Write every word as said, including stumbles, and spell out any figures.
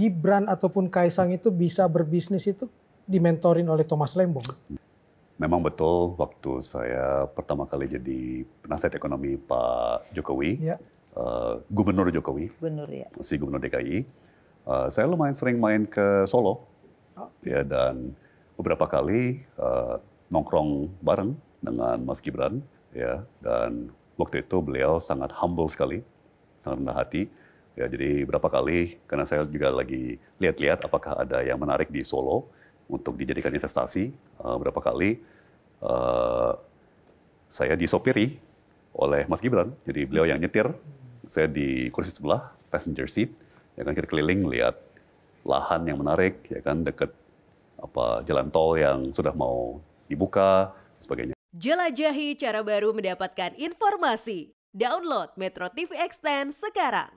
Gibran ataupun Kaesang itu bisa berbisnis itu dimentorin oleh Thomas Lembong? Memang betul, waktu saya pertama kali jadi penasihat ekonomi Pak Jokowi, ya. uh, Gubernur Jokowi, Gubernur, ya. si Gubernur D K I, uh, saya lumayan sering main ke Solo, oh. ya, dan beberapa kali uh, nongkrong bareng dengan Mas Gibran, ya, dan waktu itu beliau sangat humble sekali, sangat rendah hati. Ya, jadi berapa kali, karena saya juga lagi lihat-lihat apakah ada yang menarik di Solo untuk dijadikan investasi, uh, berapa kali uh, saya disopiri oleh Mas Gibran. Jadi beliau yang nyetir, saya di kursi sebelah, passenger seat, ya kan, kita keliling lihat lahan yang menarik, ya kan, deket apa jalan tol yang sudah mau dibuka, sebagainya. Jelajahi cara baru mendapatkan informasi. Download Metro T V Extend sekarang.